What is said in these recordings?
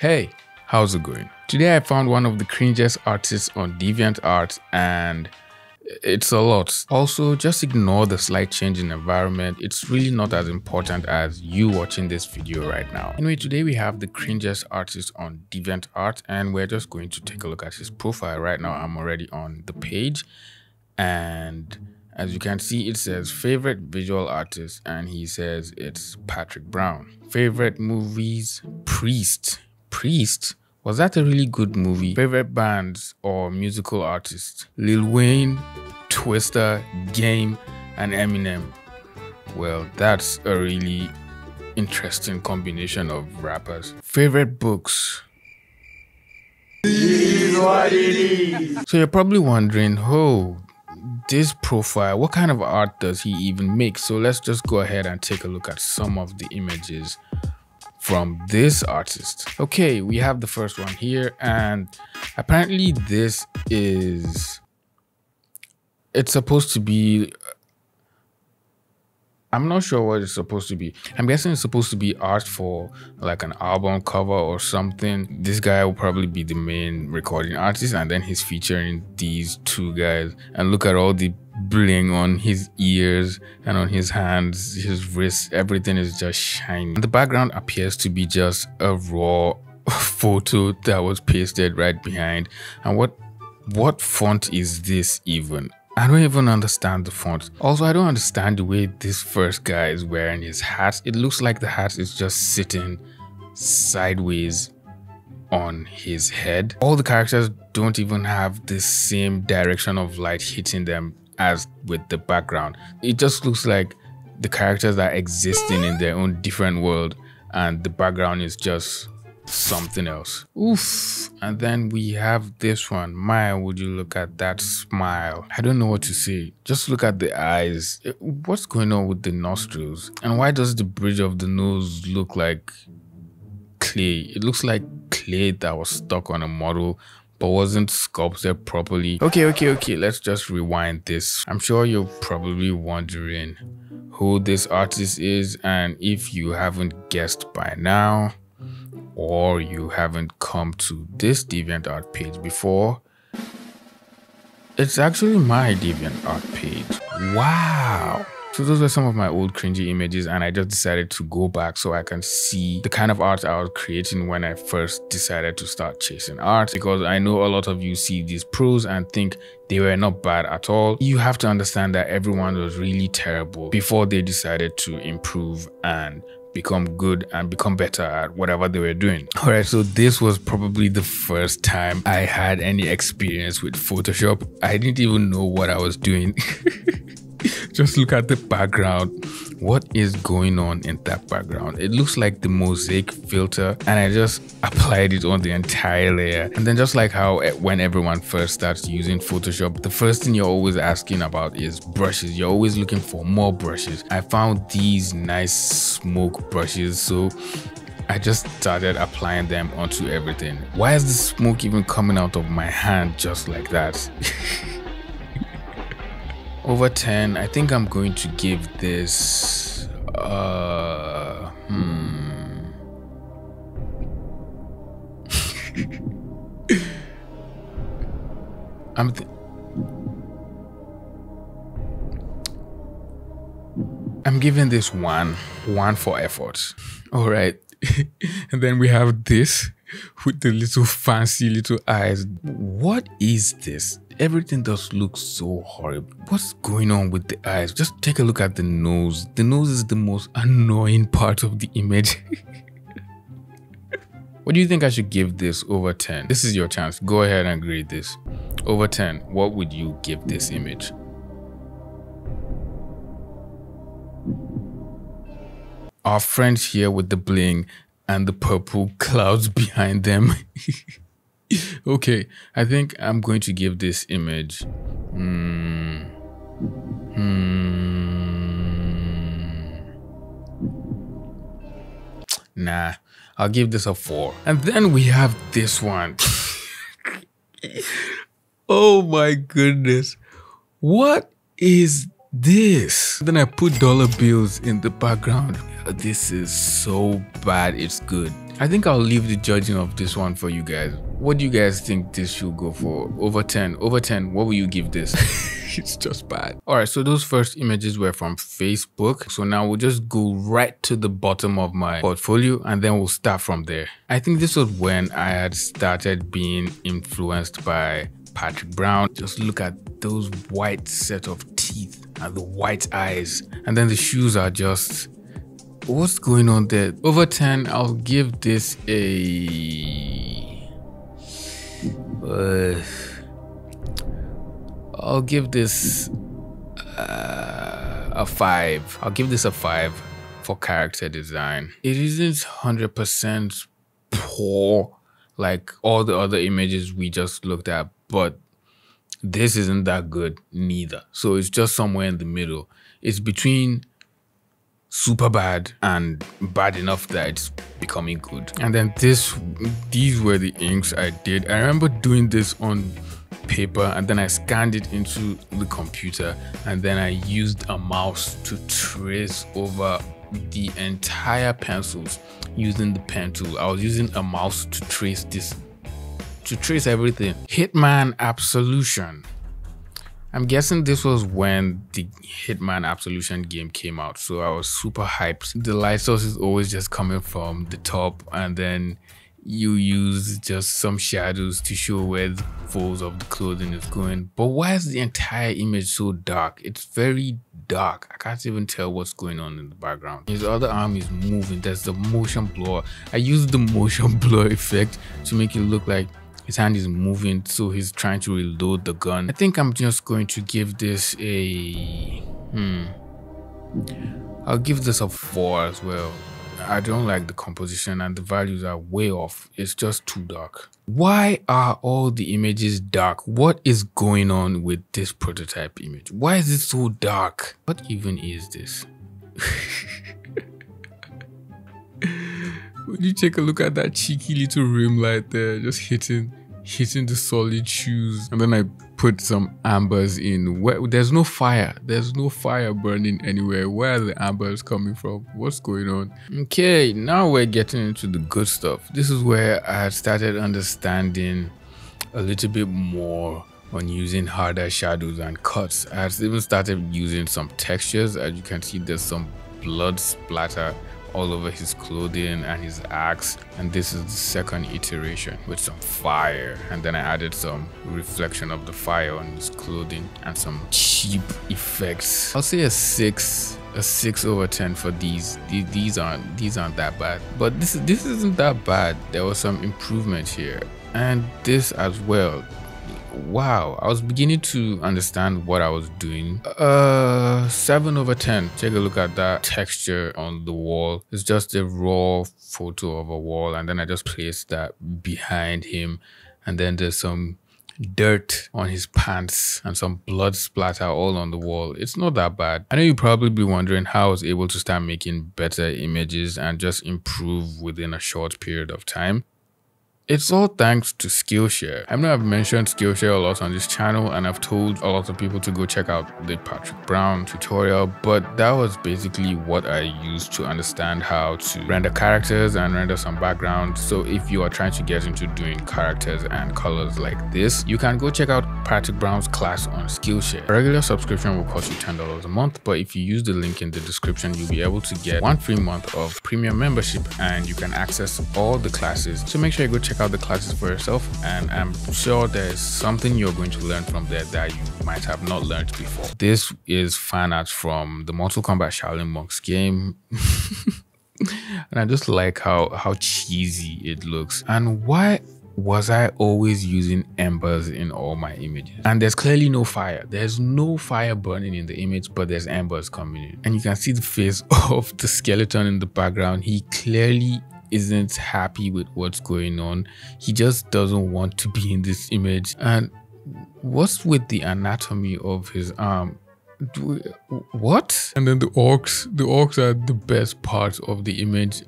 Hey, how's it going? Today I found one of the cringest artists on DeviantArt and it's a lot. Also, just ignore the slight change in environment. It's really not as important as you watching this video right now. Anyway, today we have the cringest artist on DeviantArt and we're just going to take a look at his profile. Right now I'm already on the page and as you can see, it says favorite visual artist and he says it's Patrick Brown. Favorite movies, Priest? Was that a really good movie? Favorite bands or musical artists? Lil Wayne, Twista, Game, and Eminem. Well, that's a really interesting combination of rappers. Favorite books? So you're probably wondering, oh, this profile, what kind of art does he even make? So let's just go ahead and take a look at some of the images from this artist. Okay, we have the first one here and apparently this is, it's supposed to be, I'm not sure what it's supposed to be. I'm guessing it's supposed to be art for like an album cover or something. This guy will probably be the main recording artist and then he's featuring these two guys and look at all the bling on his ears and on his hands, his wrists, everything is just shiny. The background appears to be just a raw photo that was pasted right behind. And what font is this even? I don't even understand the font. Also, I don't understand the way this first guy is wearing his hat. It looks like the hat is just sitting sideways on his head. All the characters don't even have the same direction of light hitting them as with the background. It just looks like the characters are existing in their own different world and the background is just something else. Oof. And then we have this one. Maya, would you look at that smile? I don't know what to say. Just look at the eyes. What's going on with the nostrils? And why does the bridge of the nose look like clay? It looks like clay that was stuck on a model but wasn't sculpted properly. Okay, let's just rewind this. I'm sure you're probably wondering who this artist is, and if you haven't guessed by now, or you haven't come to this DeviantArt page before, it's actually my DeviantArt page. Wow! So those were some of my old cringy images and I just decided to go back so I can see the kind of art I was creating when I first decided to start chasing art, because I know a lot of you see these pros and think they were not bad at all. You have to understand that everyone was really terrible before they decided to improve and become good and become better at whatever they were doing. Alright, so this was probably the first time I had any experience with Photoshop. I didn't even know what I was doing. Just look at the background. What is going on in that background? It looks like the mosaic filter and I just applied it on the entire layer. And then just like how when everyone first starts using Photoshop, the first thing you're always asking about is brushes. You're always looking for more brushes. I found these nice smoke brushes, so I just started applying them onto everything. Why is the smoke even coming out of my hand just like that? Over 10, I think I'm going to give this I'm giving this one for effort. All right. And then we have this with the little fancy little eyes. What is this? Everything just looks so horrible. What's going on with the eyes? Just take a look at the nose. The nose is the most annoying part of the image. What do you think I should give this over 10? This is your chance. Go ahead and grade this. Over 10, what would you give this image? Our friends here with the bling and the purple clouds behind them. Okay, I think I'm going to give this image nah, I'll give this a 4. And then we have this one. Oh my goodness. What is this? Then I put dollar bills in the background. This is so bad, it's good. I think I'll leave the judging of this one for you guys. What do you guys think this should go for? Over 10. Over 10, what will you give this? It's just bad. All right, so those first images were from Facebook. So now we'll just go right to the bottom of my portfolio and then we'll start from there. I think this was when I had started being influenced by Patrick Brown. Just look at those white set of teeth and the white eyes. And then the shoes are just... what's going on there? Over 10, I'll give this a... I'll give this a 5. I'll give this a 5 for character design. It isn't 100% poor like all the other images we just looked at, but this isn't that good neither. So it's just somewhere in the middle. It's between super bad and bad enough that it's becoming good. And then these were the inks I did. I remember doing this on paper and then I scanned it into the computer and then I used a mouse to trace over the entire pencils using the pen tool. I was using a mouse to trace this, to trace everything. Hitman Absolution. I'm guessing this was when the Hitman Absolution game came out, so I was super hyped. The light source is always just coming from the top and then you use just some shadows to show where the folds of the clothing is going. But why is the entire image so dark? It's very dark. I can't even tell what's going on in the background. His other arm is moving. There's the motion blur. I used the motion blur effect to make it look like his hand is moving, so he's trying to reload the gun. I think I'm just going to give this a... I'll give this a 4 as well. I don't like the composition and the values are way off. It's just too dark. Why are all the images dark? What is going on with this prototype image? Why is it so dark? What even is this? Would you take a look at that cheeky little rim light there, just hitting the solid shoes? And then I put some ambers in. Where, there's no fire. There's no fire burning anywhere. Where are the ambers coming from? What's going on? Okay, now we're getting into the good stuff. This is where I started understanding a little bit more on using harder shadows and cuts. I even started using some textures. As you can see, there's some blood splatter all over his clothing and his axe, and this is the second iteration with some fire, and then I added some reflection of the fire on his clothing and some cheap effects. I'll say a 6 over 10 for these. These aren't that bad, but this isn't that bad. There was some improvement here, and this as well. Wow, I was beginning to understand what I was doing. 7 over 10. Take a look at that texture on the wall. It's just a raw photo of a wall, and then I just placed that behind him. And then there's some dirt on his pants and some blood splatter all on the wall. It's not that bad. I know you'll probably be wondering how I was able to start making better images and just improve within a short period of time. It's all thanks to Skillshare. I know I've mentioned Skillshare a lot on this channel, and I've told a lot of people to go check out the Patrick Brown tutorial, but that was basically what I used to understand how to render characters and render some background. So if you are trying to get into doing characters and colors like this, you can go check out Patrick Brown's class on Skillshare. A regular subscription will cost you $10 a month, but if you use the link in the description, you'll be able to get 1 free month of premium membership, and you can access all the classes. So make sure you go check out the classes for yourself, and I'm sure there's something you're going to learn from there that you might have not learned before. This is fan art from the Mortal Kombat Shaolin Monks game. And I just like how cheesy it looks. And why was I always using embers in all my images? And there's clearly no fire. There's no fire burning in the image, but there's embers coming in. And you can see the face of the skeleton in the background. He clearly isn't happy with what's going on. He just doesn't want to be in this image. And what's with the anatomy of his arm? What? And then the orcs are the best part of the image.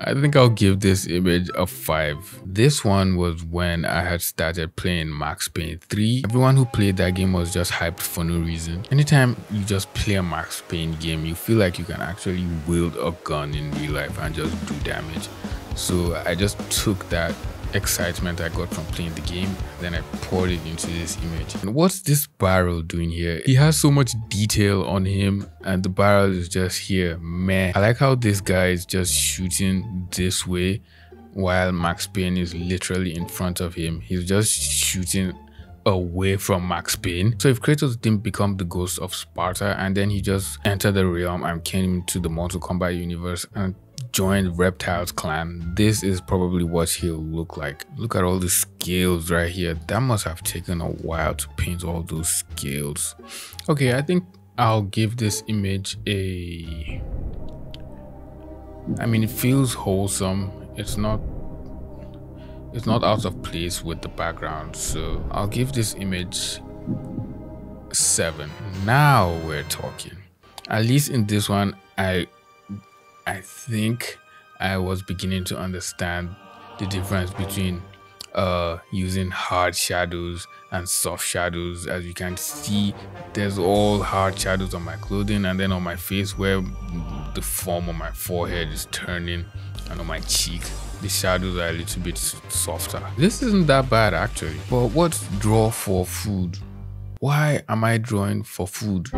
I think I'll give this image a 5. This one was when I had started playing Max Payne 3. Everyone who played that game was just hyped for no reason. Anytime you just play a Max Payne game, you feel like you can actually wield a gun in real life and just do damage. So I just took that excitement I got from playing the game, then I poured it into this image. And what's this barrel doing here? He has so much detail on him and the barrel is just here, meh. I like how this guy is just shooting this way while Max Payne is literally in front of him. He's just shooting away from Max Payne. So if Kratos didn't become the Ghost of Sparta and then he just entered the realm and came into the Mortal Kombat universe and joined Reptile's clan, this is probably what he'll look like. Look at all the scales right here. That must have taken a while to paint all those scales. Okay, I think I'll give this image a... I mean, it feels wholesome. It's not out of place with the background, so I'll give this image 7. Now we're talking. At least in this one, I think I was beginning to understand the difference between using hard shadows and soft shadows. As you can see, there's all hard shadows on my clothing and then on my face where the form on my forehead is turning, and on my cheek the shadows are a little bit softer. This isn't that bad actually. But what's draw for food? Why am I drawing for food?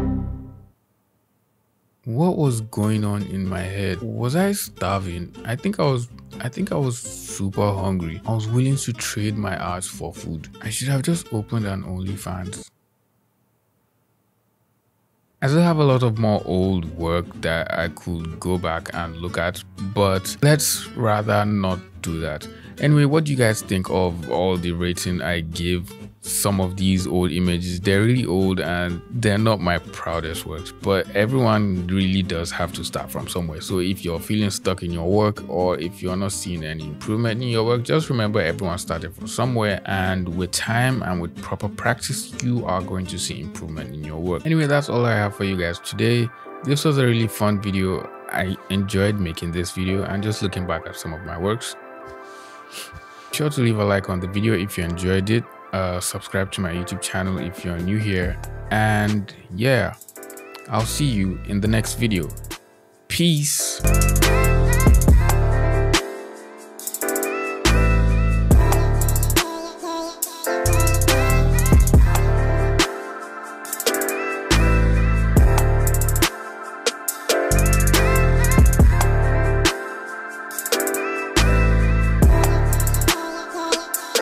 What was going on in my head? Was I starving? I think I was super hungry. I was willing to trade my art for food. I should have just opened an OnlyFans. I still have a lot of more old work that I could go back and look at, but let's rather not do that. Anyway, what do you guys think of all the rating I gave some of these old images? They're really old and they're not my proudest works, but everyone really does have to start from somewhere. So if you're feeling stuck in your work or if you're not seeing any improvement in your work, just remember everyone started from somewhere, and with time and with proper practice you are going to see improvement in your work. Anyway, that's all I have for you guys today. This was a really fun video. I enjoyed making this video and just looking back at some of my works. Be sure to leave a like on the video if you enjoyed it. Subscribe to my YouTube channel if you're new here, and yeah, I'll see you in the next video. Peace.